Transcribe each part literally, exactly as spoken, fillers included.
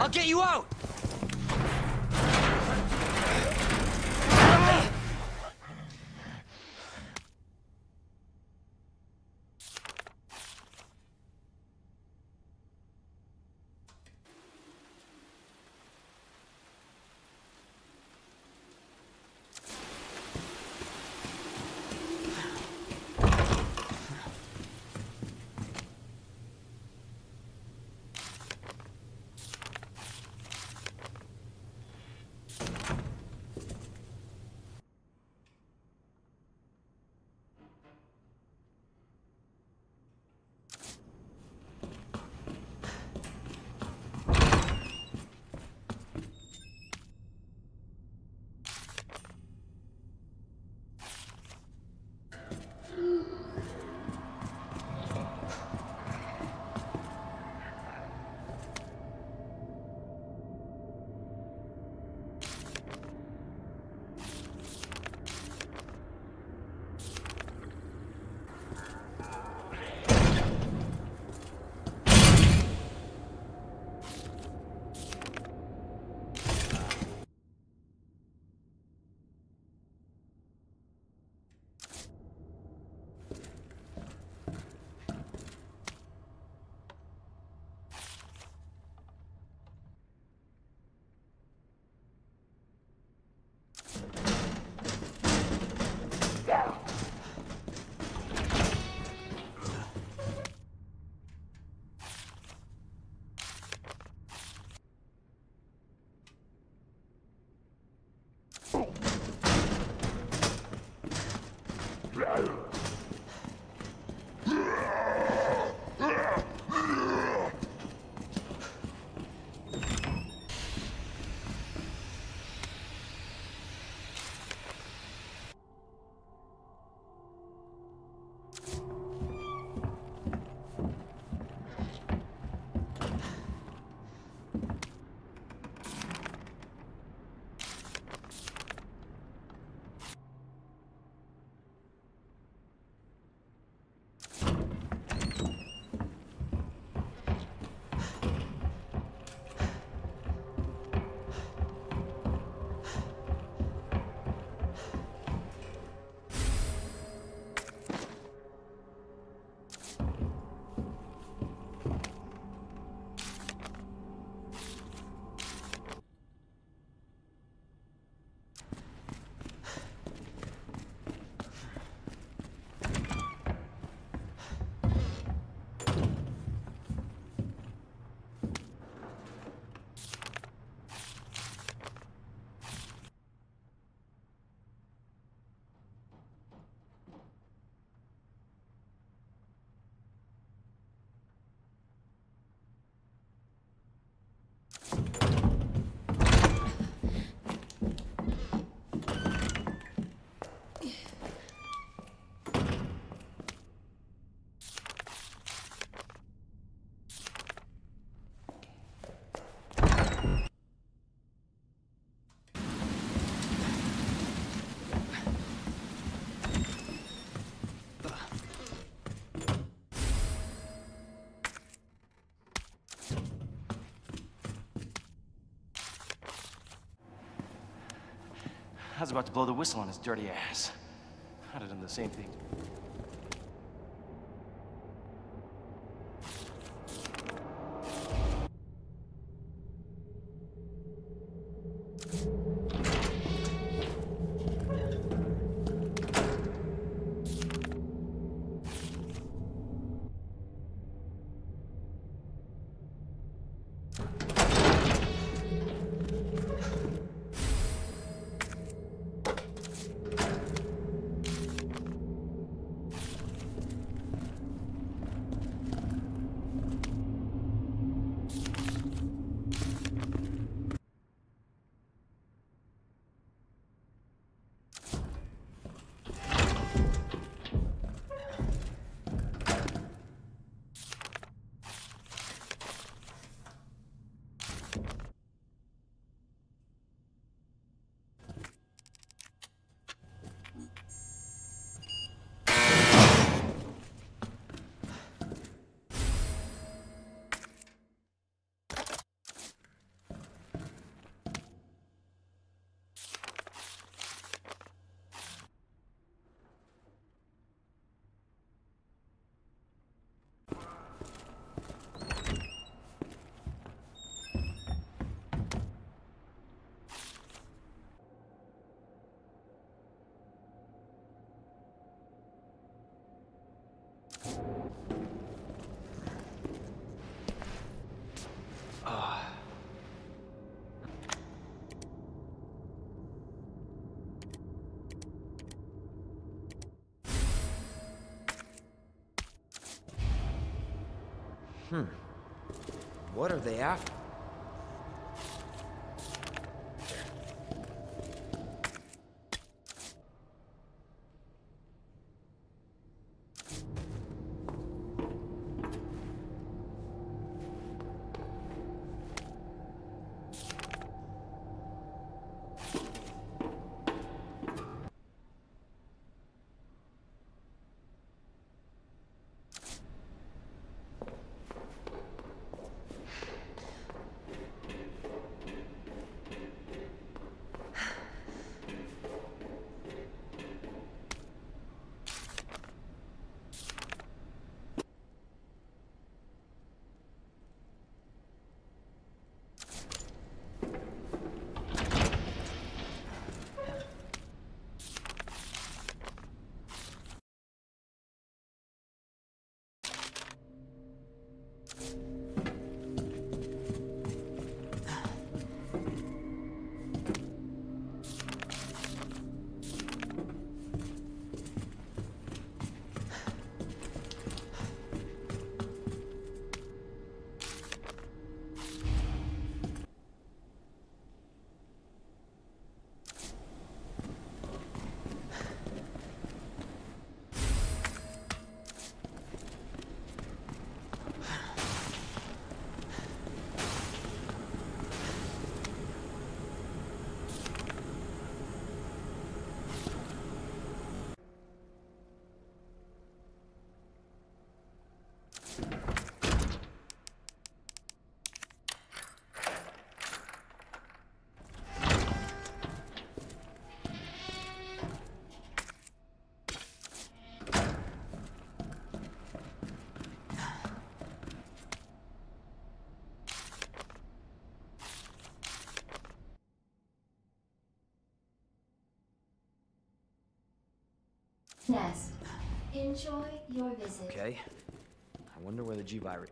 I'll get you out! I was about to blow the whistle on his dirty ass. I'd have done the same thing. Hmm. What are they after? Nest. Enjoy your visit. Okay. I wonder where the G virus.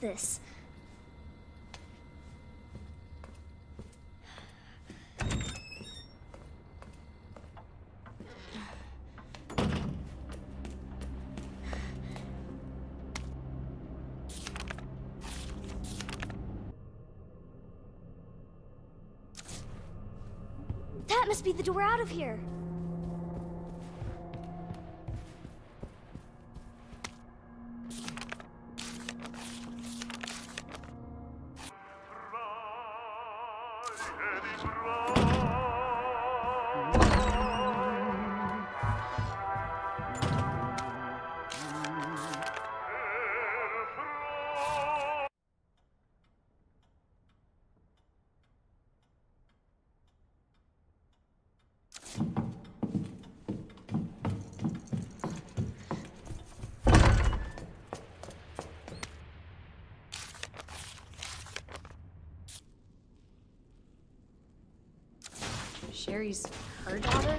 this? That must be the door out of here. Sherry's her daughter?